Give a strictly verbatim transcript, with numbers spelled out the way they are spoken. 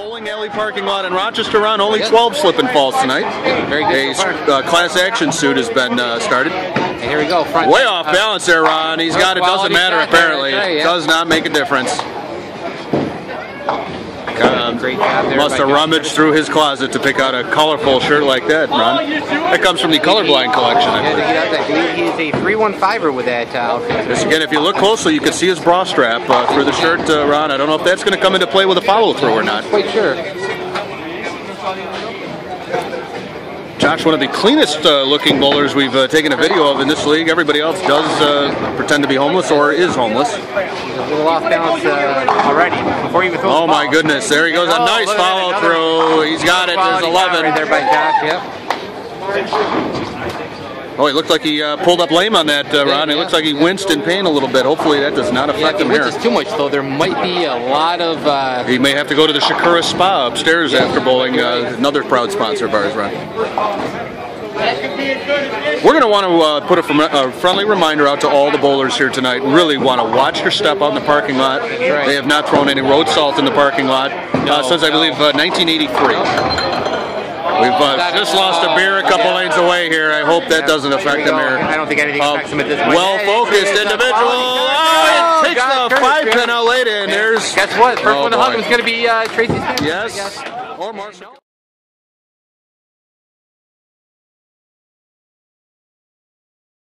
bowling alley parking lot in Rochester, Ron. Only twelve slip and falls tonight. Very good. A uh, class action suit has been uh, started. And here we go. Front Way off uh, balance there, Ron. He's got it. Doesn't matter, apparently. Today, yeah. It does not make a difference. Um, Great job there must have rummaged through his closet to pick out a colorful shirt like that, Ron. That comes from the colorblind collection. I yeah, he's a three one five-er with that outfit. Just again, if you look closely, you can see his bra strap uh, for the shirt, uh, Ron. I don't know if that's going to come into play with a follow-through or not. Quite sure. Josh, one of the cleanest uh, looking bowlers we've uh, taken a video of in this league. Everybody else does uh, pretend to be homeless or is homeless. He's a little off balance uh, already. Before he even throws oh my ball. Goodness, there he goes. A oh, nice follow through. He's got it. There's eleven. Right there by Josh, yep. Oh, he looked like he uh, pulled up lame on that, uh, Ron. It looks like he winced in pain a little bit. Hopefully that does not affect yeah, him here. If he winces too much, though, there might be a lot of... Uh, he may have to go to the Shakura Spa upstairs yeah, after bowling. Uh, another proud sponsor of ours, Ron. We're going to want to uh, put a, a friendly reminder out to all the bowlers here tonight. Really want to watch your step out in the parking lot. Right. They have not thrown any road salt in the parking lot no, uh, since, no. I believe, uh, nineteen eighty-three. We've uh, just lost a beer a couple yeah. lanes away here. I hope that doesn't affect them here. I don't think anything uh, affects them at this point. Well-focused individual. Takes the five-pin out late, and there's... Guess what? First oh one to hug him is going to be uh, Tracy Stanton. Yes, or Marshall.